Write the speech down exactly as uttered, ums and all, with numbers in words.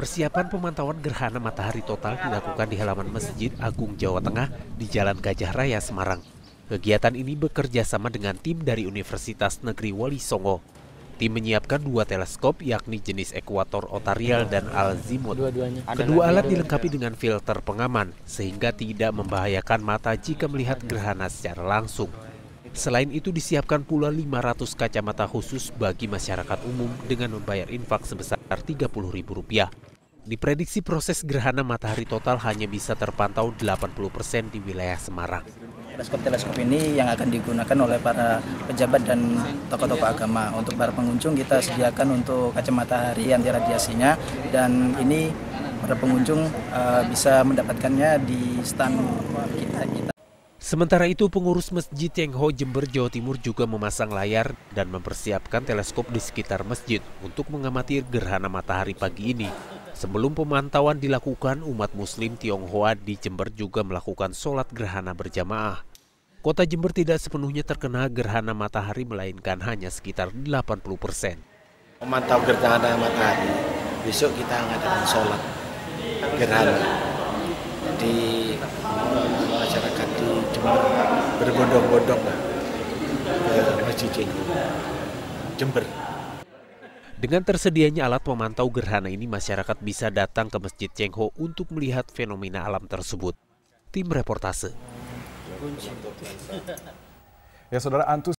Persiapan pemantauan gerhana matahari total dilakukan di halaman Masjid Agung Jawa Tengah di Jalan Gajah Raya, Semarang. Kegiatan ini bekerja sama dengan tim dari Universitas Negeri Wali Songo. Tim menyiapkan dua teleskop yakni jenis ekuator otarial dan alzimut. Kedua alat dilengkapi dengan filter pengaman sehingga tidak membahayakan mata jika melihat gerhana secara langsung. Selain itu disiapkan pula lima ratus kacamata khusus bagi masyarakat umum dengan membayar infak sebesar tiga puluh ribu rupiah. Diprediksi proses gerhana matahari total hanya bisa terpantau delapan puluh persen di wilayah Semarang. Teleskop-teleskop ini yang akan digunakan oleh para pejabat dan tokoh-tokoh agama. Untuk para pengunjung kita sediakan untuk kacamata hari anti radiasinya, dan ini para pengunjung uh, bisa mendapatkannya di stand kita. Sementara itu, pengurus Masjid Cheng Ho, Jember, Jawa Timur juga memasang layar dan mempersiapkan teleskop di sekitar masjid untuk mengamati gerhana matahari pagi ini. Sebelum pemantauan dilakukan, umat muslim Tionghoa di Jember juga melakukan sholat gerhana berjamaah. Kota Jember tidak sepenuhnya terkena gerhana matahari, melainkan hanya sekitar delapan puluh persen. Memantau gerhana matahari, besok kita mengadakan sholat gerhana di masyarakat di Jember, berbondong-bondong ke Masjid Cheng Ho, Jember. Dengan tersedianya alat pemantau gerhana ini, masyarakat bisa datang ke Masjid Cheng Ho untuk melihat fenomena alam tersebut. Tim reportase. Ya, saudara, antus